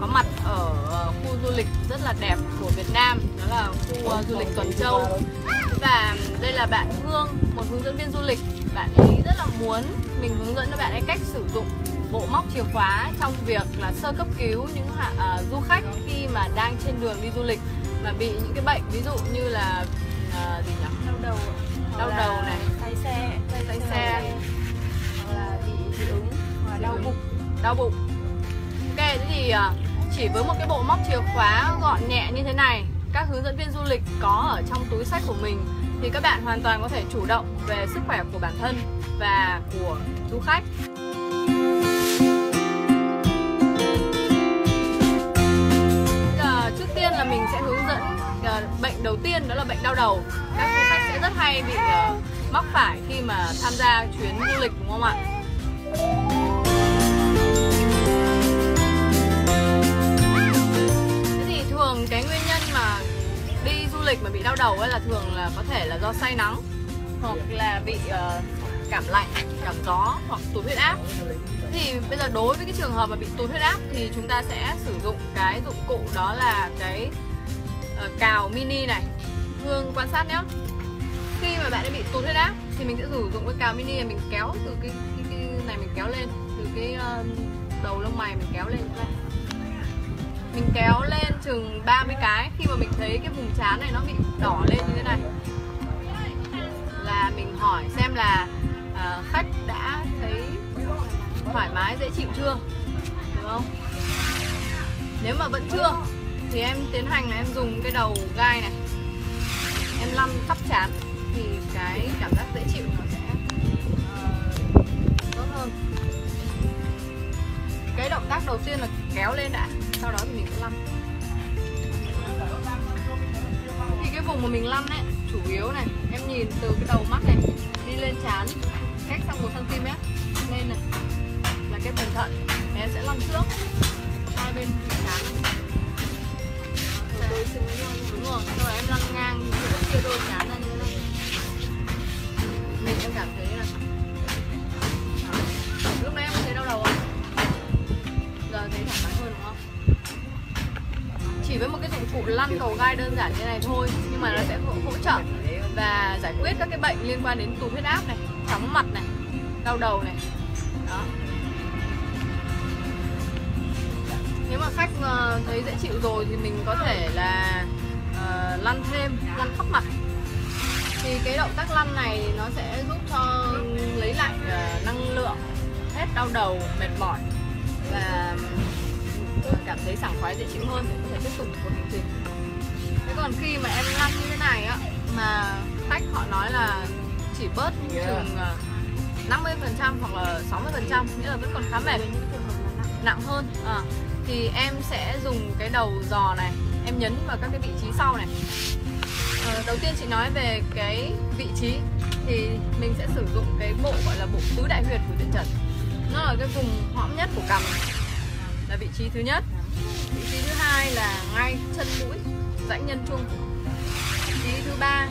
có mặt ở khu du lịch rất là đẹp của Việt Nam, đó là khu du lịch Tuần Châu. Và đây là bạn Hương, một hướng dẫn viên du lịch. Bạn ấy rất là muốn mình hướng dẫn cho bạn ấy cách sử dụng bộ móc chìa khóa trong việc là sơ cấp cứu những du khách khi mà đang trên đường đi du lịch mà bị những cái bệnh ví dụ như là đau đầu này, say xe hoặc là bị dị ứng hoặc đau bụng. Ok, thế thì chỉ với một cái bộ móc chìa khóa gọn nhẹ như thế này, các hướng dẫn viên du lịch có ở trong túi xách của mình thì các bạn hoàn toàn có thể chủ động về sức khỏe của bản thân và của du khách. Trước tiên là mình sẽ hướng dẫn bệnh đầu tiên, đó là bệnh đau đầu. Các du khách sẽ rất hay bị mắc phải khi mà tham gia chuyến du lịch, đúng không ạ? Thế thì thường cái nguyên nhân mà đi du lịch mà bị đau đầu ấy là thường là có thể là do say nắng, hoặc là bị cảm lạnh, cảm gió, hoặc tụt huyết áp. Thì bây giờ đối với cái trường hợp mà bị tụt huyết áp thì chúng ta sẽ sử dụng cái dụng cụ, đó là cái cào mini này. Hương quan sát nhé. Khi mà bạn ấy bị tụt huyết áp thì mình sẽ sử dụng cái cào mini này, mình kéo từ cái này, mình kéo lên từ cái đầu lông mày, mình kéo lên như vậy. Mình kéo lên chừng 30 cái. Khi mà mình thấy cái vùng trán này nó bị đỏ lên như thế này là mình hỏi xem là khách đã thấy thoải mái, dễ chịu chưa, đúng không? Nếu mà vẫn chưa thì em tiến hành là em dùng cái đầu gai này, em lăn khắp trán thì cái cảm giác dễ chịu nó sẽ tốt hơn. Cái động tác đầu tiên là kéo lên đã, sau đó thì mình sẽ lăn. Thì cái vùng mà mình lăn ấy chủ yếu này, em nhìn từ cái đầu mắt này đi lên trán cách sang 1 cm lên này là cái phần thận. Em sẽ lăn trước hai bên trán. Đúng rồi, rồi em lăn ngang chia đôi trán ra như thế này. Mình em cảm thấy là lúc nãy em thấy đau đầu không? Giờ thấy thoải mái hơn đúng không? Chỉ với một cái dụng cụ lăn đầu gai đơn giản như này thôi, nhưng mà nó sẽ hỗ trợ và giải quyết các cái bệnh liên quan đến tụt huyết áp này, chóng mặt này, đau đầu này. Đó. Nếu mà khách thấy dễ chịu rồi thì mình có thể là lăn thêm, lăn khắp mặt. Thì cái động tác lăn này nó sẽ giúp cho lấy lại năng lượng, hết đau đầu, mệt mỏi và cảm thấy sảng khoái, dễ chịu hơn để có thể tiếp tục cuộc hành trình. Thế còn khi mà em lăn như thế này á, mà khách họ nói là chỉ bớt chừng 50% hoặc là 60%, nghĩa là vẫn còn khá mệt, nặng hơn. Thì em sẽ dùng cái đầu giò này, em nhấn vào các cái vị trí sau này. Đầu tiên chị nói về cái vị trí thì mình sẽ sử dụng cái bộ gọi là bộ tứ đại huyệt của điện trần. Nó là cái vùng hõm nhất của cằm, là vị trí thứ nhất. Vị trí thứ hai là ngay chân mũi, rãnh nhân trung. Vị trí thứ ba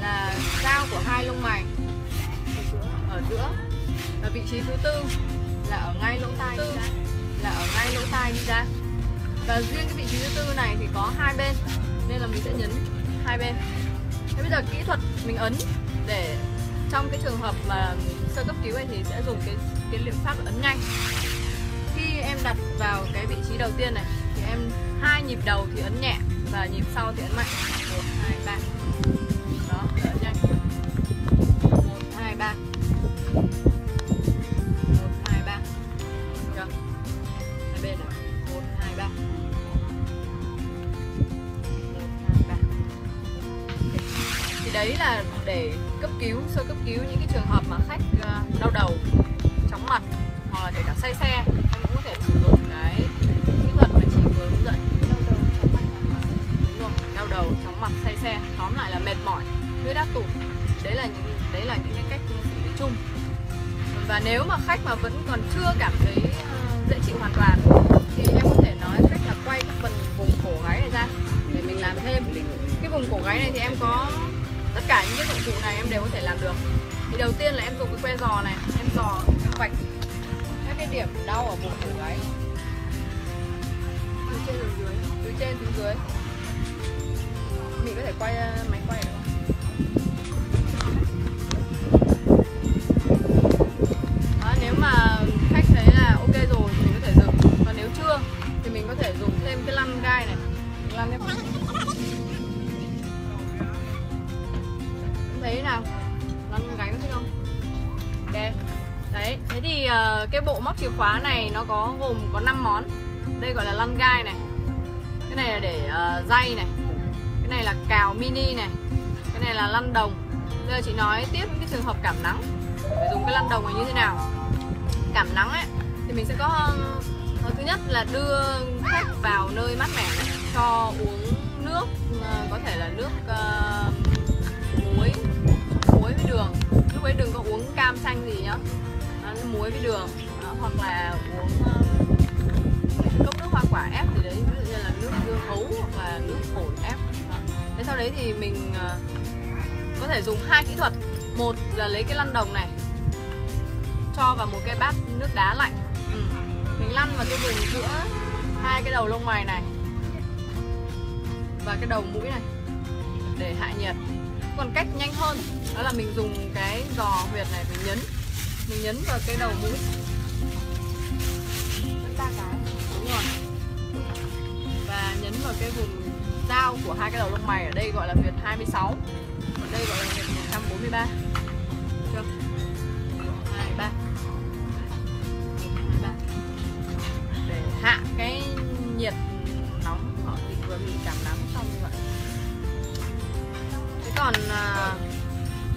là giao của hai lông mày ở giữa. Và vị trí thứ tư là ở ngay lỗ tai đi ra. Và riêng cái vị trí thứ tư này thì có hai bên, nên là mình sẽ nhấn hai bên. Thế bây giờ kỹ thuật mình ấn để trong cái trường hợp mà sơ cấp cứu này thì sẽ dùng cái liệu pháp ấn nhanh. Khi em đặt vào cái vị trí đầu tiên này thì em 2 nhịp đầu thì ấn nhẹ và nhịp sau thì ấn mạnh. 1, 2, 3. Đó, ấn nhanh. 1, 2, 3. Đấy là để cấp cứu, sơ cấp cứu những cái trường hợp mà khách đau đầu, chóng mặt hoặc là kể cả say xe. Em cũng có thể sử dụng cái kỹ thuật mà chị vừa hướng dẫn. Đau đầu, chóng mặt, say xe, tóm lại là mệt mỏi, huyết áp tụt. Đấy là những cái cách xử lý chung. Và nếu mà khách mà vẫn còn chưa cảm thấy dễ chịu hoàn toàn thì em có thể nói cách là quay cái phần vùng cổ gáy này ra để mình làm thêm. Cái vùng cổ gáy này thì em có tất cả những cái dụng cụ này em đều có thể làm được. Thì đầu tiên là em dùng cái que giò này, em giò, em vạch các cái điểm đau ở vùng cổ gáy. từ trên xuống dưới. Từ trên xuống dưới. Mình có thể quay máy quay được không? Đó, nếu mà khách thấy là ok rồi thì mình có thể dừng. Còn nếu chưa thì mình có thể dùng thêm cái lăn gai này. Lăn thêm. Thấy nào? Lăn gánh thấy không? Ok. Đấy, thế thì cái bộ móc chìa khóa này nó có gồm có 5 món. Đây gọi là lăn gai này. Cái này là để dây này. Cái này là cào mini này. Cái này là lăn đồng. Bây giờ chị nói tiếp cái trường hợp cảm nắng. Phải dùng cái lăn đồng này như thế nào. Cảm nắng ấy thì mình sẽ có thứ nhất là đưa khách vào nơi mát mẻ này, cho uống nước, có thể là nước muối với đường. Lúc ấy đừng có uống cam xanh gì nhá. Muối với đường hoặc là uống cốc nước hoa quả ép thì đấy, ví dụ như là nước dưa hấu hoặc là nước ổi ép. Thế sau đấy thì mình có thể dùng hai kỹ thuật. Một là lấy cái lăn đồng này cho vào một cái bát nước đá lạnh, mình lăn vào cái vùng giữa hai cái đầu lông mày này và cái đầu mũi này để hạ nhiệt. Còn cách nhanh hơn đó là mình dùng cái giò huyệt này, mình nhấn vào cái đầu mũi. Vẫn 3 cái, đúng rồi. Và nhấn vào cái vùng giao của hai cái đầu lông mày, ở đây gọi là huyệt 26, ở đây gọi là huyệt 143. Được chưa? 23. 23. Để hạ cái nhiệt nóng ở thịt vừa mình cảm nắng xong như vậy. Thế còn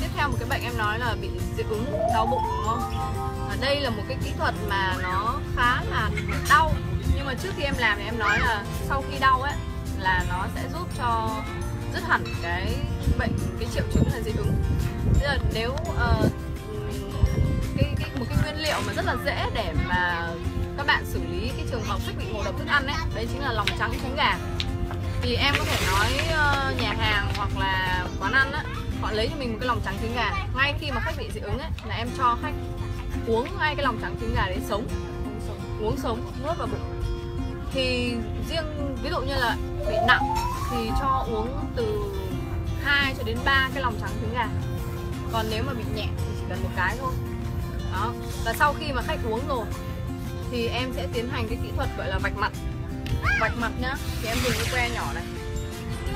tiếp theo một cái bệnh em nói là bị dị ứng đau bụng, đúng không? Ở đây là một cái kỹ thuật mà nó khá là đau, nhưng mà trước khi em làm thì em nói là sau khi đau ấy là nó sẽ giúp cho dứt hẳn cái triệu chứng là dị ứng. Thế là nếu một cái nguyên liệu mà rất là dễ để mà các bạn xử lý cái trường hợp bị ngộ độc thức ăn ấy, đấy chính là lòng trắng trứng gà. Thì em có thể nói nhà hàng hoặc là quán ăn á, họ lấy cho mình một cái lòng trắng trứng gà. Ngay khi mà khách bị dị ứng ấy, là em cho khách uống ngay cái lòng trắng trứng gà đấy sống. Uống sống, nuốt vào bụng. Thì riêng ví dụ như là bị nặng thì cho uống từ 2 cho đến 3 cái lòng trắng trứng gà. Còn nếu mà bị nhẹ thì chỉ cần một cái thôi. Đó. Và sau khi mà khách uống rồi thì em sẽ tiến hành cái kỹ thuật gọi là vạch mặt. Vạch mặt nhá, thì em dùng cái que nhỏ này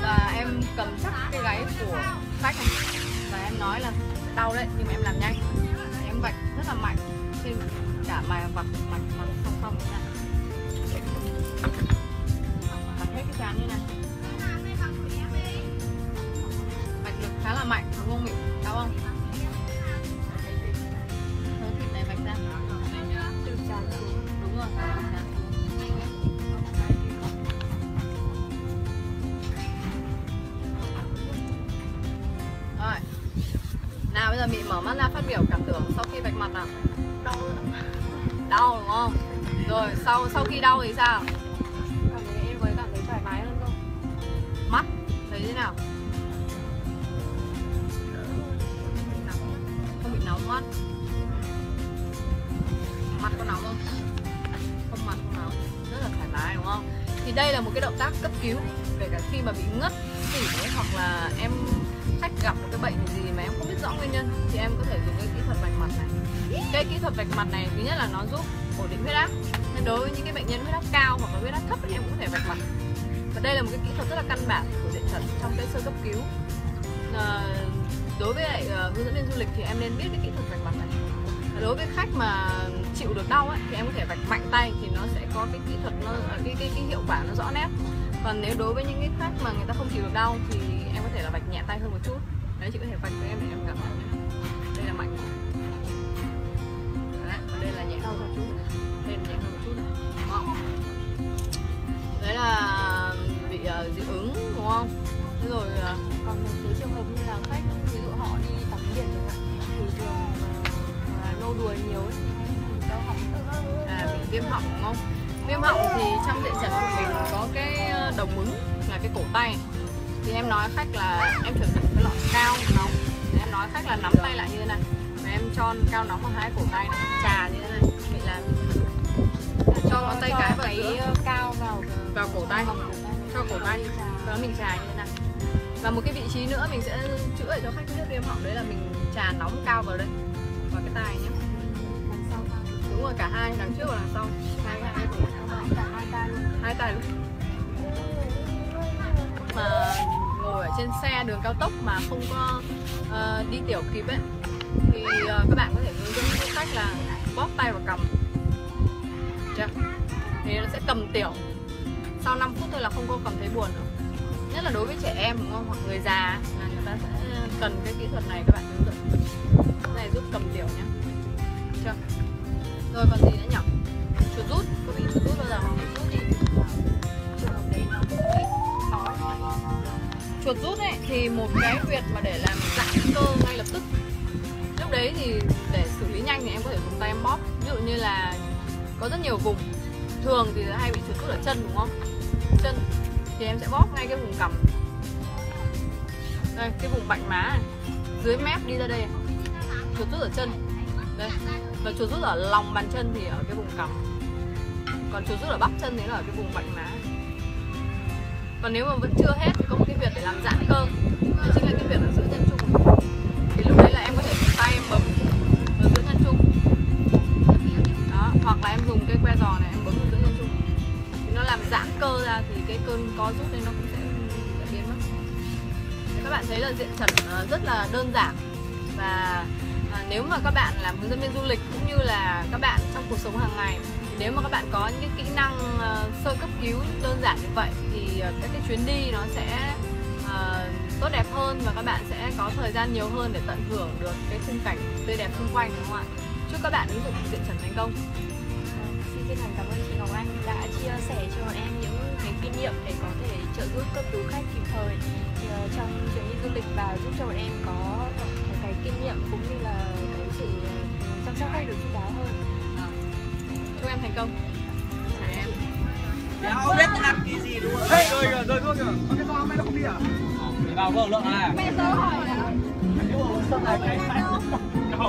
và em cầm chắc cái gáy của khách này và em nói là đau đấy, nhưng mà em làm nhanh, em vạch rất là mạnh trên cả mặt song như này, vạch hết cái trán như này, vạch được khá là mạnh, đúng không? Mình đau không? Thớ thịt này vạch ra từ trán xuống, đúng rồi. Nào bây giờ mình mở mắt ra phát biểu cảm tưởng sau khi vạch mặt nào. Đau. Đau đúng không? Rồi sau khi đau thì sao? Cảm thấy em với cảm thấy thoải mái hơn không? Mắt thấy thế nào? Không bị nóng mắt. Mặt có nóng không? Không, mặt không nóng. Rất là thoải mái đúng không? Thì đây là một cái động tác cấp cứu, kể cả khi mà bị ngất xỉu hoặc là em khách gặp một cái bệnh gì mà em không biết rõ nguyên nhân thì em có thể dùng cái kỹ thuật vạch mặt này. Cái kỹ thuật vạch mặt này thứ nhất là nó giúp ổn định huyết áp. Nên đối với những cái bệnh nhân huyết áp cao hoặc là huyết áp thấp thì em cũng có thể vạch mặt. Và đây là một cái kỹ thuật rất là căn bản của điện thần trong cái sơ cấp cứu. Đối với hướng dẫn viên du lịch thì em nên biết cái kỹ thuật vạch mặt này. Đối với khách mà chịu được đau ấy, thì em có thể vạch mạnh tay thì nó sẽ có cái kỹ thuật nó cái hiệu quả nó rõ nét. Còn nếu đối với những cái khách mà người ta không chịu được đau thì em có thể là vạch nhẹ tay hơn một chút. Đấy, chị có thể vạch với em để em cảm nhận. Đây là mạnh. Đấy, và đây là nhẹ hơn một chút. Đây là nhẹ hơn một chút này. Đúng không? Đấy là bị dị ứng đúng không? Thế rồi còn một số trường hợp như là khách ví dụ họ đi tắm biển chẳng hạn, thì thường nô đùa nhiều ấy, thì đau họng, bị viêm họng đúng không? Viêm họng thì trong điện trần của mình có cái đồng ứng là cái cổ tay. Thì em nói khách là em chuẩn bị cái lọ cao nóng. Thì em nói khách là nắm tay lại như thế này và em cho cao nóng vào hai cổ tay này, trà như thế này, mình làm cho cho ngón tay cái vào giữa, cao vào cổ tay, cho cổ tay, sau đó mình trà như thế này. Và một cái vị trí nữa mình sẽ chữa cho khách tiếp viêm họng, đấy là mình trà nóng cao vào đây, vào cái tai nhé. Đúng rồi, cả hai, đằng trước và đằng sau, hai tai luôn. Mà ngồi ở trên xe đường cao tốc mà không có đi tiểu kịp ấy, thì các bạn có thể hướng dẫn cho khách là bóp tay vào cằm, thì nó sẽ cầm tiểu sau 5 phút thôi, là không có cảm thấy buồn nữa. Nhất là đối với trẻ em đúng không, hoặc người già là người ta sẽ cần cái kỹ thuật này, các bạn hướng dẫn này giúp cầm tiểu nhé. Chưa? Rồi còn gì nữa nhỉ? Chuột rút, có bị chuột rút bao giờ không? Chuột rút thì chuột rút ấy thì một cái huyệt mà để làm giãn cơ ngay lập tức. Lúc đấy thì để xử lý nhanh thì em có thể dùng tay em bóp. Ví dụ như là có rất nhiều vùng thường thì hay bị chuột rút ở chân đúng không? Chân thì em sẽ bóp ngay cái vùng cằm đây, cái vùng vành má này, dưới mép đi ra đây, chuột rút ở chân đây, và chuột rút ở lòng bàn chân thì ở cái vùng cằm, còn chuột rút ở bắp chân thì nó ở cái vùng vành má. Còn nếu mà vẫn chưa hết thì có một cái việc để làm giãn cơ, đó chính là cái việc ở giữa chân trung. Thì lúc đấy là em có thể dùng tay em bấm ở giữa chân trung đó, hoặc là em dùng cái que giò này em bấm ở giữa chân trung, thì nó làm giãn cơ ra thì cái cơn co rút nên nó cũng sẽ biến mất. Các bạn thấy là diện trần rất là đơn giản, và nếu mà các bạn làm hướng dẫn viên du lịch cũng như là các bạn trong cuộc sống hàng ngày, nếu mà các bạn có những kỹ năng sơ cấp cứu đơn giản như vậy thì các cái chuyến đi nó sẽ tốt đẹp hơn, và các bạn sẽ có thời gian nhiều hơn để tận hưởng được cái khung cảnh tươi đẹp xung quanh, đúng không ạ? Chúc các bạn ứng dụng diện trần thành công. Xin chân thành cảm ơn chị Ngọc Anh đã chia sẻ cho bọn em những cái kinh nghiệm để có thể trợ giúp cấp cứu khách kịp thời trong chuyến đi du lịch, và giúp cho bọn em có cái kinh nghiệm cũng như là cái sự chăm sóc khách được chú đáo hơn. Chúc em thành công. Em không biết ăn cái gì luôn. Hey, rồi thôi kìa. Cái sao hôm nay nó không đi à? Vào vợ lượng này. Mẹ tớ hỏi là. Cái